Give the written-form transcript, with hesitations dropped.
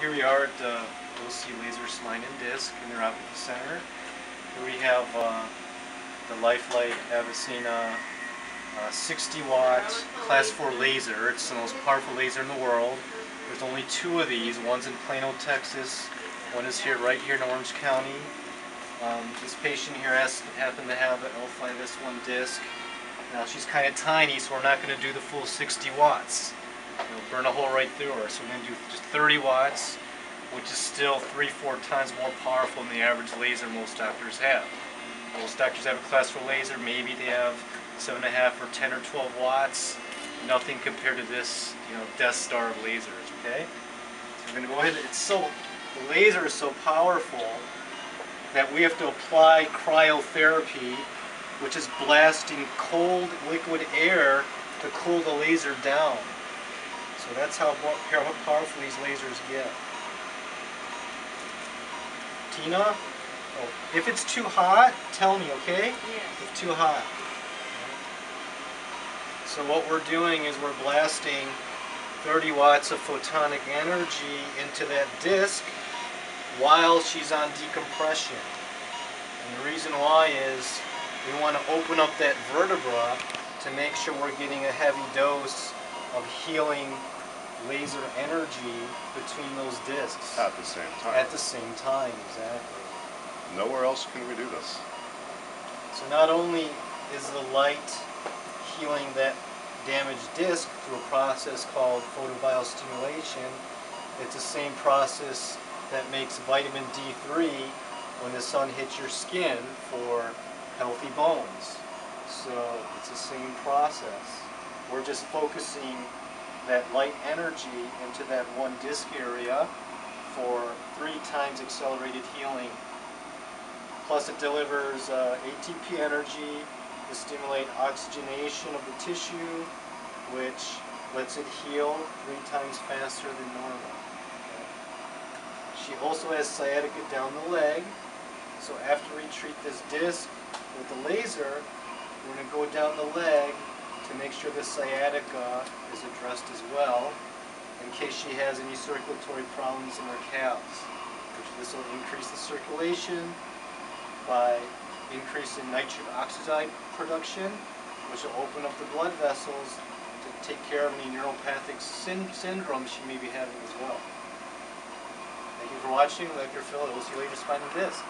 here we are at OC laser spine and disc in the neuropathy center. Here we have the LifeLite Avicenna 60-watt class 4 laser. It's the most powerful laser in the world. There's only two of these. One's in Plano, Texas. One is here, right here in Orange County. This patient here happened to have an L5S1 disc. Now she's kind of tiny, so we're not going to do the full 60 watts. It'll burn a hole right through her. So we're going to do just 30 watts, which is still 3-4 times more powerful than the average laser most doctors have. Most doctors have a class 4 laser. Maybe they have 7.5 or 10 or 12 watts. Nothing compared to this, Death Star of lasers. Okay, so we're going to go ahead. The laser is so powerful that we have to apply cryotherapy, which is blasting cold liquid air to cool the laser down. So that's how powerful these lasers get. Tina, if it's too hot, tell me, okay? Yes. If too hot. So what we're doing is we're blasting 30 watts of photonic energy into that disc while she's on decompression. And the reason why is we want to open up that vertebra to make sure we're getting a heavy dose of healing laser energy between those discs. At the same time. At the same time, exactly. Nowhere else can we do this. So not only is the light healing that damaged disc through a process called photobiostimulation, it's the same process that makes vitamin D3 when the sun hits your skin for healthy bones. So it's the same process. We're just focusing that light energy into that one disc area for 3 times accelerated healing. Plus it delivers ATP energy to stimulate oxygenation of the tissue, which lets it heal 3 times faster than normal. She also has sciatica down the leg, so after we treat this disc with the laser, we're going to go down the leg to make sure the sciatica is addressed as well, in case she has any circulatory problems in her calves, which this will increase the circulation by increasing nitric oxide production, which will open up the blood vessels to take care of any neuropathic syndrome she may be having as well. Thank you for watching. Dr. Phil, we'll see you later. Spine and disc.